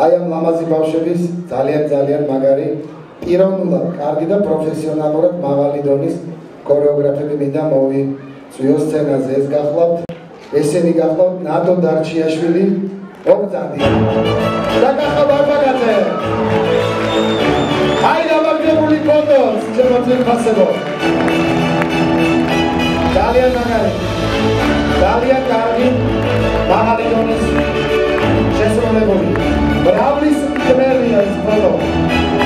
Ayam namazi bavshebis, ძალიან მაგარი პიროვნულად კარგი და პროფესიონალურად მაღალი დონის ქორეოგრაფები მინდა მოვიწვიო სცენაზე. ეს გახლავთ ესენი გახლავთ ნატო დარჩიაშვილი ორძადი და გახლავთ ბაგაძე. აი დამაგებული ფოტო შემოწერ ფასებო. ძალიან მაგარი, ძალიან კარგი მაღალი დონის შესრულებული. Bravlis Kmelia is Bodo.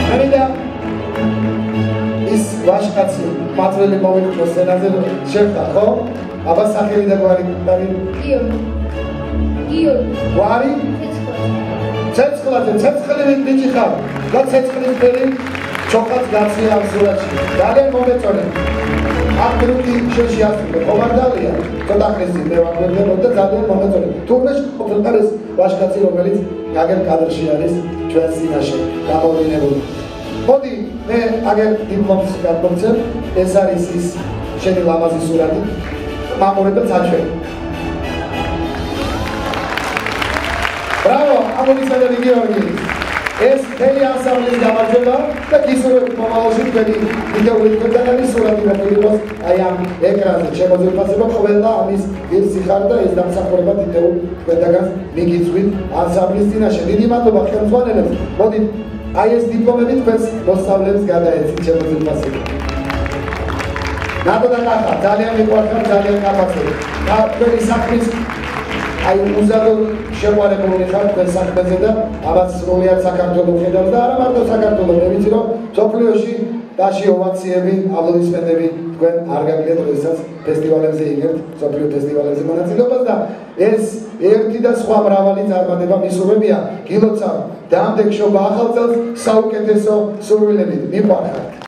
Merida is Vashkats, Patrili Mawin Kosenazel, Shefta, Ho, Abbas Akhiri de Guari, Guari, Tetsklat, Tetskali, Digital, not Tetskali, Chokat, Gatsi, Absurachi, Dale Mometone, Absolutely Shoshiafi, Omandalia, Kodakresi, Dale Mometone, Turkish, Paris, Vashkatsi, Omelis. Agar cadrul არის ჩვენს წინაშე გამოვლინებული. Მოდი მე აგერ დიპლომს გადმოვცემ. ეს არის ის შენი ლამაზი სურათი. მამურებელს აჩვენე. ბრავო, ამოიწოდე გიორგი. ეს თელი ანსამბლის გამარჯვება და გისურვებთ მომავალში თქვენი ვიდეოები გადაღებული სურათი მოგვიყვანს აი ამ ეკრანზე. შემოგვიფასება ყველა ამის გირსიხარ და ეს დამსახურება ვიდეო გადაგას მიგიწვით ანსამბლის წინაშე. დიდი მადლობა ხელმძღვანელებს. მოდით აი ეს დიპლომები თქვენს მოსწავლეებს გადაეცით. შემოგვიფასება. ნატო და კახა, ძალიან მიყვარხარ, ძალიან კაპაცები. და თქვენი საქმის ai uzador șepoare comunicat pe săptămâna, avați rolia sacartolul fedam, dar am avut sacartolul, ne vizităm, topliu și dași o mațievi, avut dispendevi, cu argamile trăisați, festivalele zeigert, topliu festivalele zemanați, după asta, es, ertidas, cu amravalița, armadeva, misurubia, kiloța, de-am decșoba, halțați, sau că te sau sururile mi-i